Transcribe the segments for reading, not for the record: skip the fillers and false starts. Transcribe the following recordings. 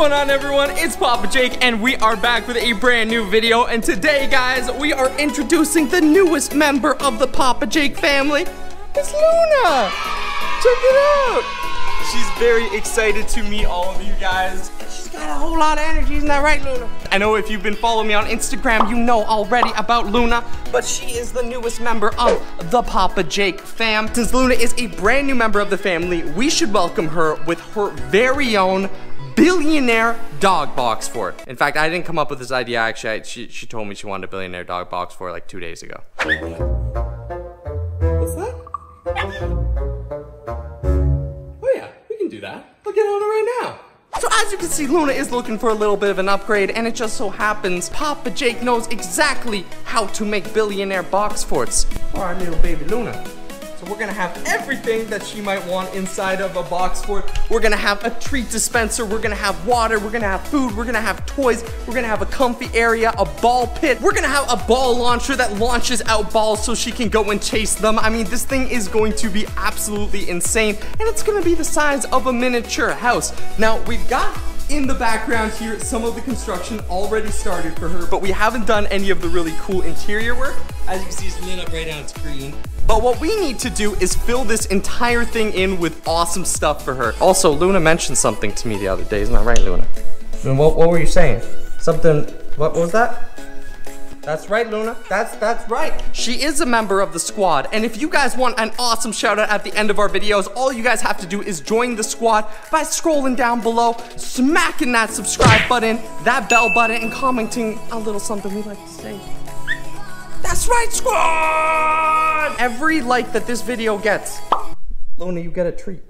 going on, everyone? It's Papa Jake, and we are back with a brand new video. And today, guys, we are introducing the newest member of the Papa Jake family. It's Luna. Check it out. She's very excited to meet all of you guys. She's got a whole lot of energy, isn't that right, Luna? I know if you've been following me on Instagram, you know already about Luna, but she is the newest member of the Papa Jake fam. Since Luna is a brand new member of the family, we should welcome her with her very own billionaire dog box for it. In fact, I didn't come up with this idea, actually. She told me she wanted a billionaire dog box for it like 2 days ago. What's that? Oh yeah, we can do that. Look at Luna right now. So as you can see, Luna is looking for a little bit of an upgrade, and it just so happens Papa Jake knows exactly how to make billionaire box forts for our little baby Luna. So we're gonna have everything that she might want inside of a box fort. We're gonna have a treat dispenser, we're gonna have water, we're gonna have food, we're gonna have toys, we're gonna have a comfy area, a ball pit. We're gonna have a ball launcher that launches out balls so she can go and chase them. I mean, this thing is going to be absolutely insane, and it's gonna be the size of a miniature house. Now, we've got in the background here some of the construction already started for her, but we haven't done any of the really cool interior work. As you can see, it's lit up right now, it's green. But what we need to do is fill this entire thing in with awesome stuff for her. Also, Luna mentioned something to me the other day. Isn't that right, Luna? And what were you saying? Something, what was that? That's right, Luna. That's right. She is a member of the squad, and if you guys want an awesome shout out at the end of our videos, all you guys have to do is join the squad by scrolling down below, smacking that subscribe button, that bell button, and commenting a little something we like to say. That's right, squad! Every like that this video gets, Luna, you get a treat.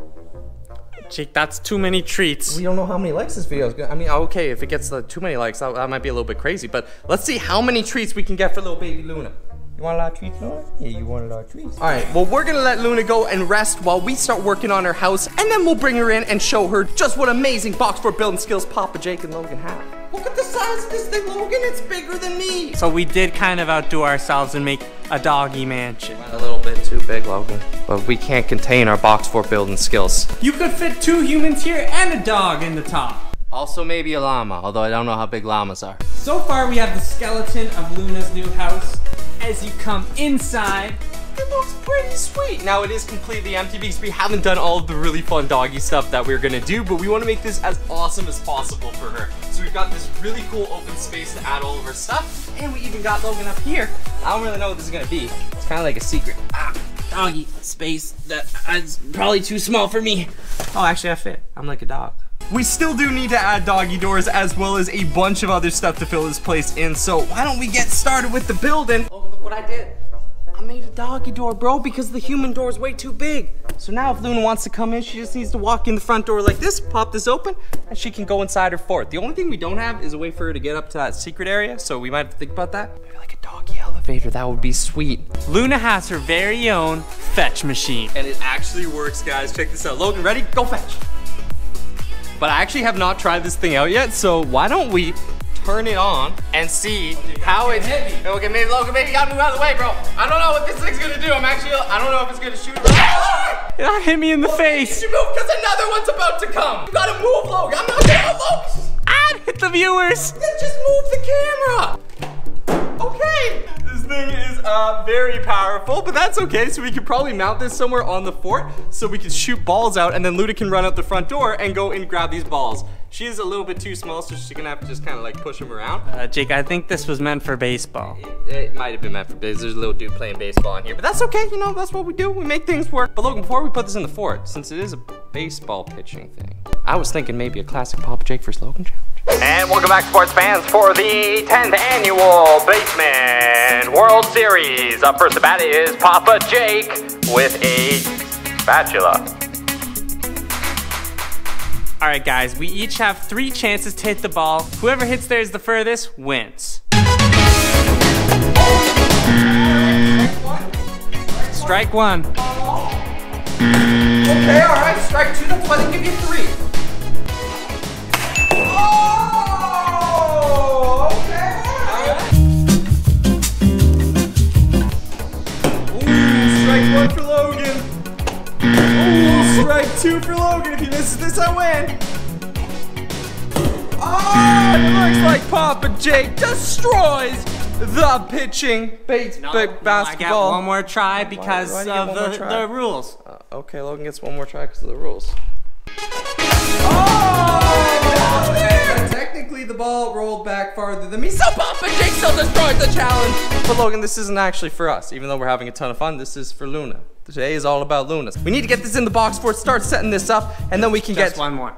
Jake, that's too many treats. We don't know how many likes this video is gonna. I mean, okay, if it gets too many likes, that might be a little bit crazy, but let's see how many treats we can get for little baby Luna. You want a lot of treats, Luna? Yeah, you want a lot of treats. All right, well, we're gonna let Luna go and rest while we start working on her house, and then we'll bring her in and show her just what amazing box fort building skills Papa Jake and Logan have. Look at the size of this thing, Logan, it's bigger than me. So we did kind of outdo ourselves and make a doggy mansion. Went a little bit too big, Logan, but we can't contain our box fort building skills. You could fit 2 humans here and a dog in the top. Also maybe a llama, although I don't know how big llamas are. So far we have the skeleton of Luna's new house. As you come inside, it looks pretty sweet. Now it is completely empty because we haven't done all of the really fun doggy stuff that we were gonna do, but we wanna make this as awesome as possible for her. So we've got this really cool open space to add all of her stuff, and we even got Logan up here. I don't really know what this is gonna be. It's kinda like a secret doggy space that's probably too small for me. Oh, actually I fit, I'm like a dog. We still do need to add doggy doors as well as a bunch of other stuff to fill this place in, so why don't we get started with the building? Oh, look what I did. I made a doggy door, bro, because the human door is way too big. So now if Luna wants to come in, she just needs to walk in the front door like this, pop this open, and she can go inside her fort. The only thing we don't have is a way for her to get up to that secret area, so we might have to think about that. Maybe like a doggy elevator, that would be sweet. Luna has her very own fetch machine. And it actually works, guys. Check this out. Logan, ready? Go fetch. But I actually have not tried this thing out yet, so why don't we turn it on and see how it's heavy. Okay, maybe Logan, maybe you gotta move out of the way, bro. I don't know what this thing's gonna do. I don't know if it's gonna shoot. It hit me in the face. You should move, because another one's about to come. You gotta move, Logan. I'm not gonna move. I'd hit the viewers. Yeah, just move the camera. Okay. This thing is very powerful, but that's okay. So we could probably mount this somewhere on the fort so we can shoot balls out, and then Luna can run out the front door and go and grab these balls. She is a little bit too small, so she's gonna have to just kind of like push them around. Jake, I think this was meant for baseball. It might have been meant for baseball. There's a little dude playing baseball in here, but that's okay. You know, that's what we do. We make things work. But Logan, before we put this in the fort, since it is a baseball pitching thing, I was thinking maybe a classic Papa Jake versus Logan challenge. And welcome back, sports fans, for the 10th annual Basement World Series. Up first to bat is Papa Jake with a spatula. All right, guys, we each have 3 chances to hit the ball. Whoever hits theirs the furthest wins. Strike one. Okay, all right, strike two. That's why they give you 3. Strike 1 for Logan. Ooh, strike 2 for Logan. If he misses this, I win. It looks like Papa Jake destroys the pitching basketball. I get one more try because of the rules. Okay, Logan gets one more try because of the rules. Oh, technically, the ball rolled back farther than me, so Papa Jake still destroyed the challenge. But Logan, this isn't actually for us. Even though we're having a ton of fun, this is for Luna. Today is all about Luna. We need to get this in the box before it starts setting this up, and then we can get one more.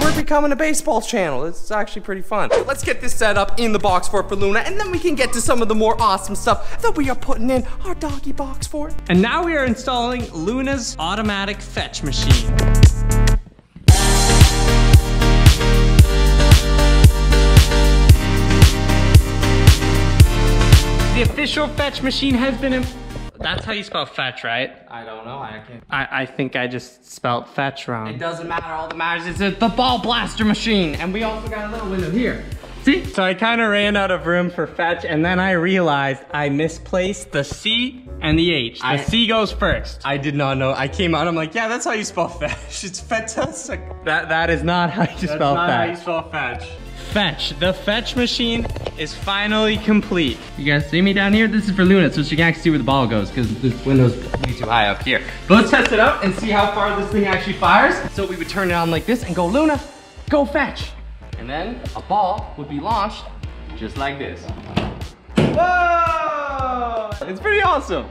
We're becoming a baseball channel. It's actually pretty fun. Let's get this set up in the box fort for Luna, and then we can get to some of the more awesome stuff that we are putting in our doggy box fort. And now we are installing Luna's automatic fetch machine. The official fetch machine has been in... That's how you spell fetch, right? I don't know, I can't. I think I just spelled fetch wrong. It doesn't matter, all that matters is the ball blaster machine. And we also got a little window here. See? So I kind of ran out of room for fetch, and then I realized I misplaced the C and the H. The C goes first. I did not know. I came out, I'm like, yeah, that's how you spell fetch. It's fantastic. That is not how you spell fetch. That's not how you spell fetch. Fetch. The fetch machine is finally complete. You guys see me down here? This is for Luna, so she can actually see where the ball goes because this window's way too high up here. But let's test it out and see how far this thing actually fires. So we would turn it on like this and go, Luna, go fetch. And then a ball would be launched just like this. Whoa! It's pretty awesome.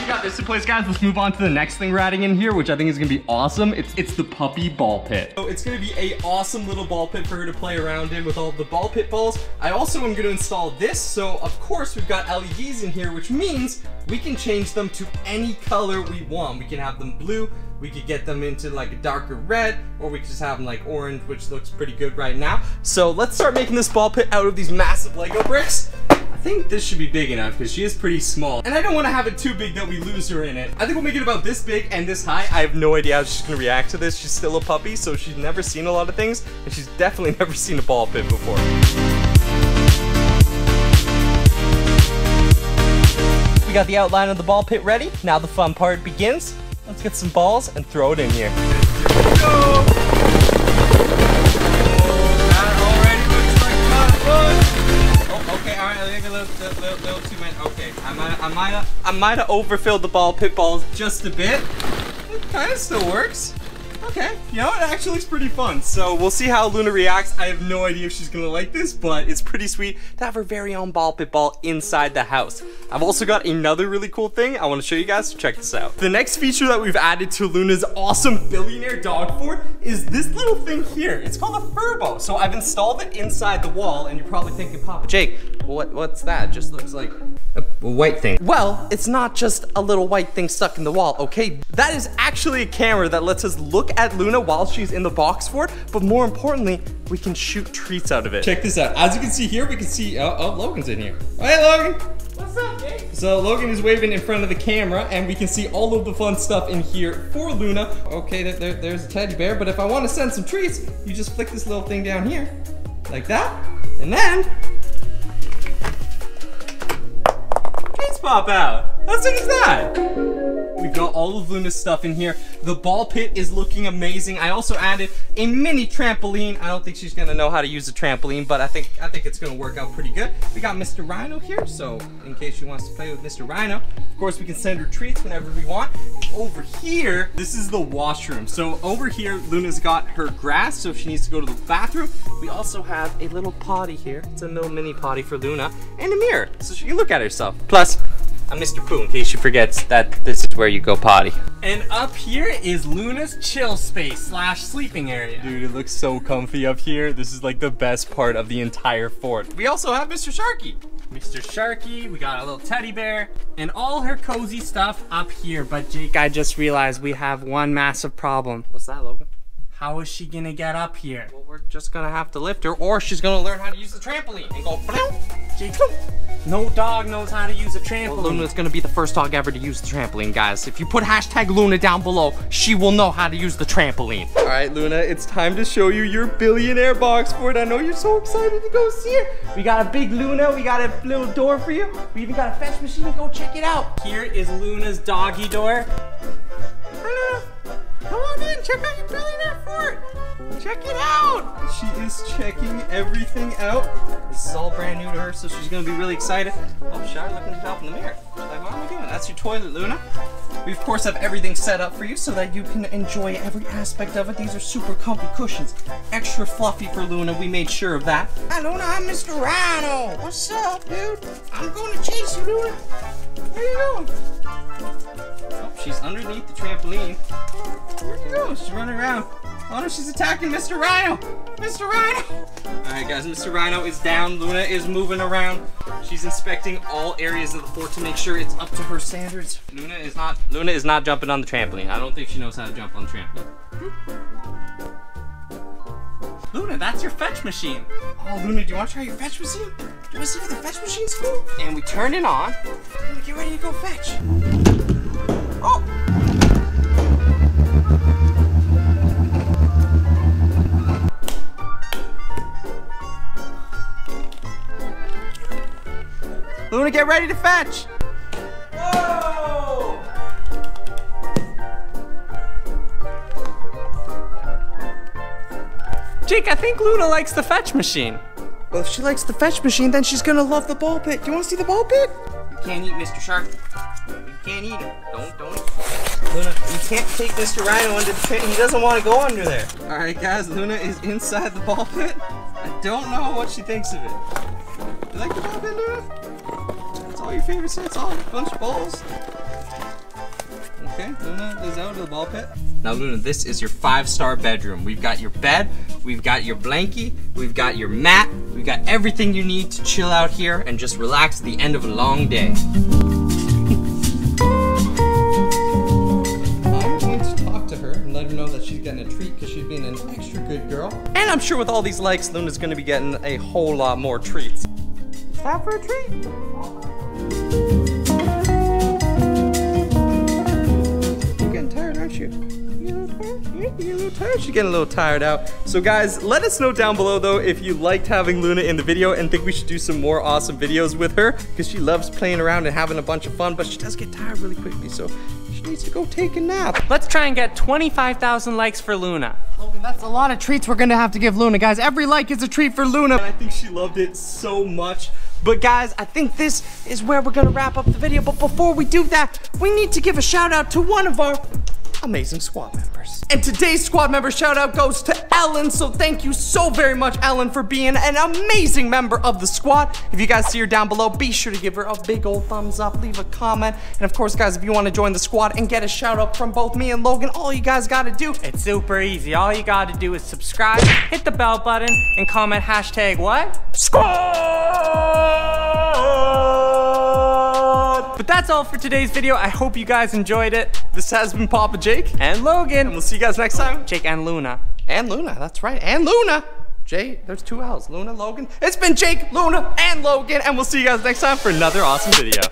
We got this in place, guys. Let's move on to the next thing we're adding in here, which I think is gonna be awesome. It's the puppy ball pit. So it's gonna be a awesome little ball pit for her to play around in with all the ball pit balls. I also am gonna install this, so of course we've got LEDs in here, which means we can change them to any color we want. We can have them blue, we could get them into like a darker red, or we could just have them like orange, which looks pretty good right now. So let's start making this ball pit out of these massive Lego bricks. I think this should be big enough because she is pretty small, and I don't want to have it too big that we lose her in it. I think we'll make it about this big and this high. I have no idea how she's gonna react to this. She's still a puppy, so she's never seen a lot of things, and she's definitely never seen a ball pit before. We got the outline of the ball pit ready. Now the fun part begins. Let's get some balls and throw it in here. Go! Little too many. Okay, I might have overfilled the ball pit balls just a bit. It kind of still works. Okay, you know, it actually looks pretty fun. So we'll see how Luna reacts. I have no idea if she's gonna like this, but it's pretty sweet to have her very own ball pit ball inside the house. I've also got another really cool thing I wanna show you guys, so check this out. The next feature that we've added to Luna's awesome billionaire dog fort is this little thing here. It's called a Furbo. So I've installed it inside the wall, and you're probably thinking, Papa Jake, what's that? It just looks like a white thing. Well, it's not just a little white thing stuck in the wall, okay? That is actually a camera that lets us look at Luna while she's in the box fort, but more importantly, we can shoot treats out of it. Check this out. As you can see here, we can see, oh, Logan's in here. Hey, Logan. What's up, Jake? So Logan is waving in front of the camera, and we can see all of the fun stuff in here for Luna. Okay, there's a teddy bear, but if I want to send some treats, you just flick this little thing down here, like that, and then treats pop out. How sick is that? We've got all of Luna's stuff in here. The ball pit is looking amazing. I also added a mini trampoline. I don't think she's gonna know how to use a trampoline, but I think it's gonna work out pretty good. We got Mr. Rhino here, so in case she wants to play with Mr. Rhino, of course we can send her treats whenever we want. Over here, this is the washroom. So over here, Luna's got her grass, so if she needs to go to the bathroom, we also have a little potty here. It's a little mini potty for Luna, and a mirror, so she can look at herself. Plus, I'm Mr. Pooh, in case she forgets that this is where you go potty. And up here is Luna's chill space / sleeping area. Dude, it looks so comfy up here. This is like the best part of the entire fort. We also have Mr. Sharky. Mr. Sharky, we got a little teddy bear, and all her cozy stuff up here. But Jake, I just realized we have one massive problem. What's that, Logan? How is she gonna get up here? Well, we're just gonna have to lift her, or she's gonna learn how to use the trampoline and go bloop, Jake. No dog knows how to use a trampoline. Well, Luna's gonna be the first dog ever to use the trampoline, guys. If you put #Luna down below, she will know how to use the trampoline. All right, Luna, it's time to show you your billionaire box fort. I know you're so excited to go see it. We got a big Luna, we got a little door for you. We even got a fetch machine, go check it out. Here is Luna's doggy door. Come on in, check out your belly nut fort! Check it out! She is checking everything out. This is all brand new to her, so she's gonna be really excited. Oh, shower looking up in the mirror. She's like, what am I doing? That's your toilet, Luna. We of course have everything set up for you so that you can enjoy every aspect of it. These are super comfy cushions. Extra fluffy for Luna, we made sure of that. Hi Luna, I'm Mr. Rhino. What's up, dude? I'm going to chase you, Luna. Where are you going? Oh, she's underneath the trampoline. Where'd she go? She's running around. Oh no, she's attacking Mr. Rhino! Mr. Rhino! Alright guys, Mr. Rhino is down. Luna is moving around. She's inspecting all areas of the fort to make sure it's up to her standards. Luna is not jumping on the trampoline. I don't think she knows how to jump on the trampoline. Luna, that's your fetch machine. Oh, Luna, do you want to try your fetch machine? Do you want to see how the fetch machine's cool? And we turn it on. Luna, get ready to go fetch. Oh! Luna, get ready to fetch! Whoa! Jake, I think Luna likes the fetch machine. Well, if she likes the fetch machine, then she's gonna love the ball pit. Do you wanna see the ball pit? You can't eat Mr. Shark. You can't eat him. Don't eat. Luna, you can't take Mr. Rhino under the pit. He doesn't wanna go under there. Alright guys, Luna is inside the ball pit. I don't know what she thinks of it. You like the ball pit, Luna? Your favorite sets all a bunch of balls. Okay, Luna is out of the ball pit. Now Luna, this is your 5-star bedroom. We've got your bed, we've got your blankie, we've got your mat, we've got everything you need to chill out here and just relax at the end of a long day. I'm going to talk to her and let her know that she's getting a treat because she's being an extra good girl. And I'm sure with all these likes, Luna's going to be getting a whole lot more treats. Is that for a treat? She's getting a little tired out. So guys, let us know down below though if you liked having Luna in the video and think we should do some more awesome videos with her because she loves playing around and having a bunch of fun, but she does get tired really quickly, so she needs to go take a nap. Let's try and get 25,000 likes for Luna. Logan, that's a lot of treats we're gonna have to give Luna, guys. Every like is a treat for Luna. And I think she loved it so much. But guys, I think this is where we're gonna wrap up the video. But before we do that, we need to give a shout out to one of our amazing squad members. And today's squad member shout out goes to Ellen, so thank you so very much, Ellen, for being an amazing member of the squad. If you guys see her down below, be sure to give her a big old thumbs up, leave a comment, and of course, guys, if you wanna join the squad and get a shout out from both me and Logan, all you guys gotta do, it's super easy. All you gotta do is subscribe, hit the bell button, and comment hashtag what? Squad! But that's all for today's video. I hope you guys enjoyed it. This has been Papa Jake and Logan, and we'll see you guys next time. Jake and Luna. And Luna, that's right, and Luna. Jay, there's 2 L's, Luna, Logan. It's been Jake, Luna, and Logan, and we'll see you guys next time for another awesome video.